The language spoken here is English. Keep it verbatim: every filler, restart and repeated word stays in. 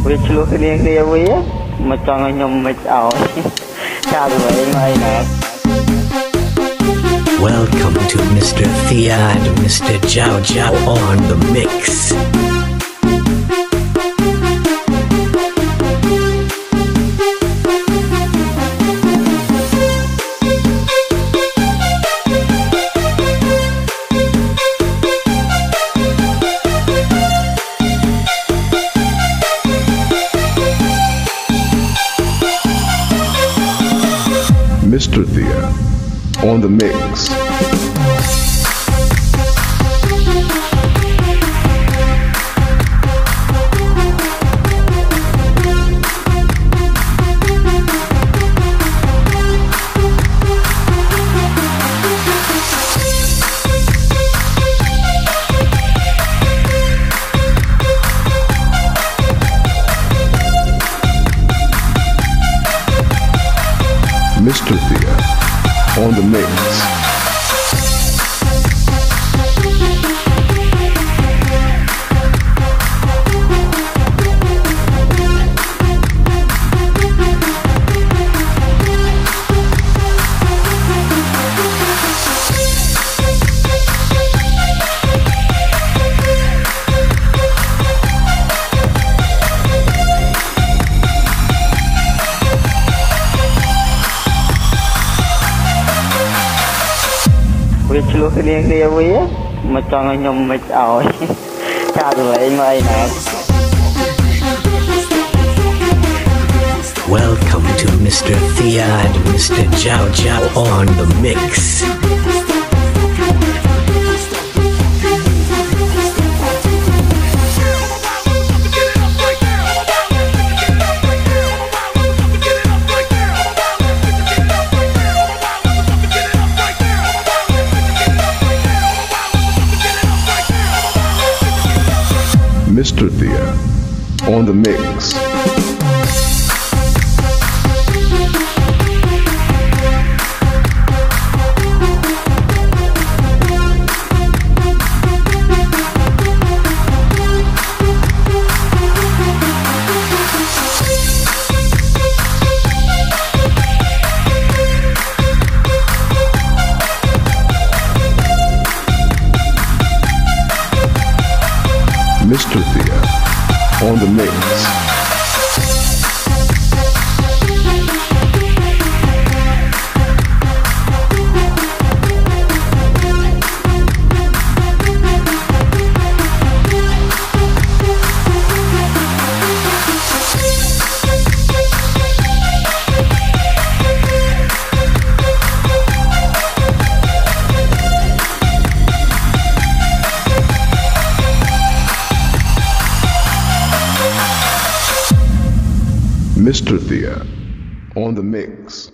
Boleh celuk kena-kena apa ya? Macam nyomit out. Cakap main-main lah. Welcome to Mr Thea and Mr Chav Chav on the mix. Mr Thea on the mix. Mr Thea on the mix. Boleh celuk kena-kena apa ya? Macam nyomit out. Cakap main-main lah. Welcome to Mr Thea and Mr Chav Chav on the mix. Mr Thea on the mix. Mr Thea on the mix. Mr Thea on the mix.